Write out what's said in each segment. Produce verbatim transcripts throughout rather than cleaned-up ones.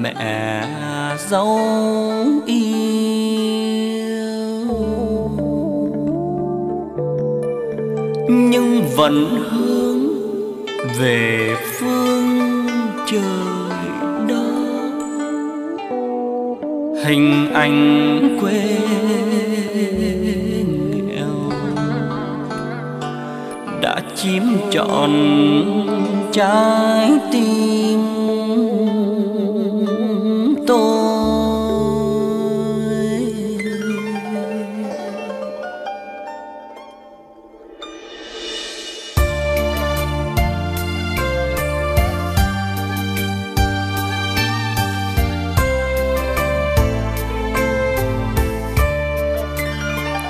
mẹ dấu yêu, nhưng vẫn hướng về phương trời đó. Hình ảnh quê nghèo đã chiếm trọn trái tim tôi.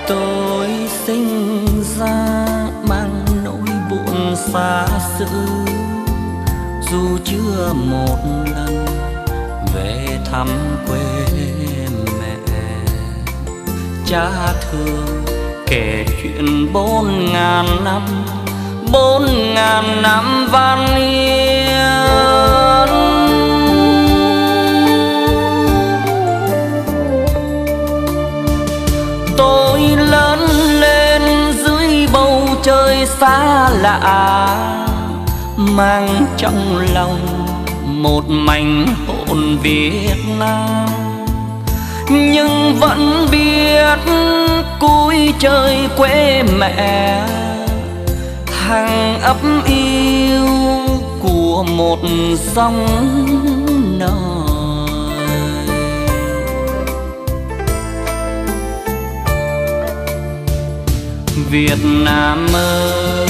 Tôi sinh ra mang nỗi buồn xa xứ, dù chưa một lần về thăm quê mẹ. Cha thường kể chuyện bốn ngàn năm, bốn ngàn năm văn yên. Tôi lớn lên dưới bầu trời xa lạ, mang trong lòng một mảnh hồn Việt Nam, nhưng vẫn biết cúi trời quê mẹ, hàng ấp yêu của một dòng nòi. Việt Nam ơi,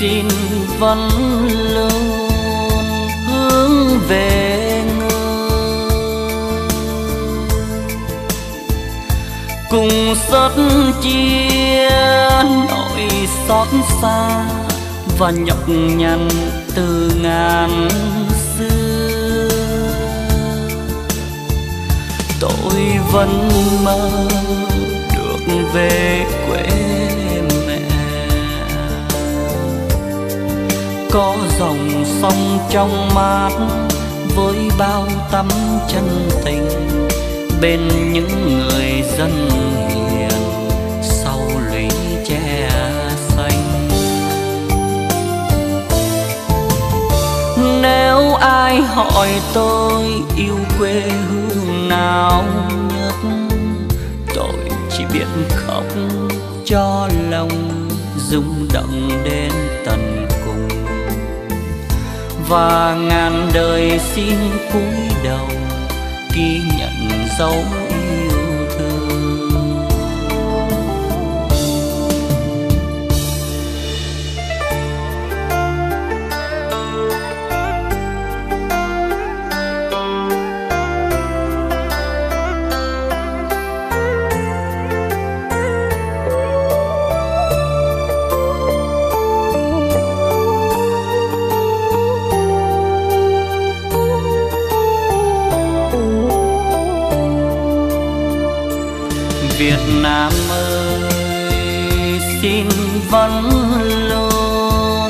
xin vẫn lưu về người, cùng sớt chia nỗi xót xa và nhọc nhằn từ ngàn xưa. Tôi vẫn mơ được về quê mẹ, có dòng sông trong mát với bao tấm chân tình bên những người dân hiền sau lũy tre xanh. Nếu ai hỏi tôi yêu quê hương nào nhất, tôi chỉ biết khóc cho lòng rung động đến tận cùng, và ngàn đời xin cúi đầu ghi nhận dấu yêu thương. Việt Nam ơi, xin vẫn luôn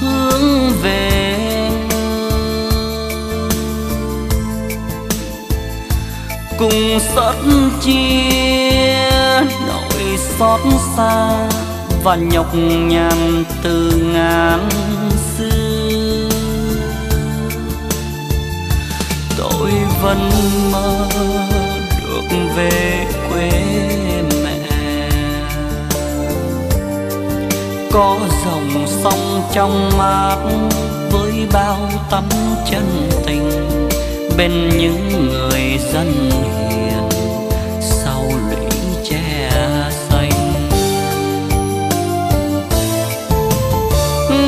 hướng về người, cùng sớt chia nỗi xót xa và nhọc nhằn từ ngàn xưa. Tôi vẫn mơ được về quê mẹ, có dòng sông trong mát với bao tấm chân tình bên những người dân hiền sau lũy tre xanh.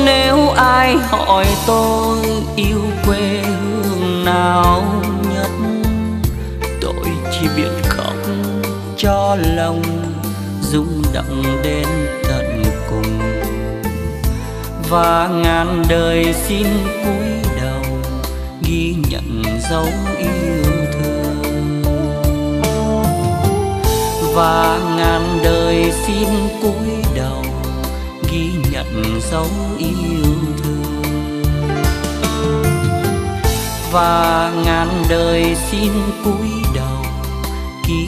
Nếu ai hỏi tôi yêu quê hương nào nhất, tôi chỉ biết cho lòng rung động đến tận cùng, và ngàn đời xin cúi đầu ghi nhận dấu yêu thương, và ngàn đời xin cúi đầu ghi nhận dấu yêu thương. và ngàn đời xin cúi đầu ký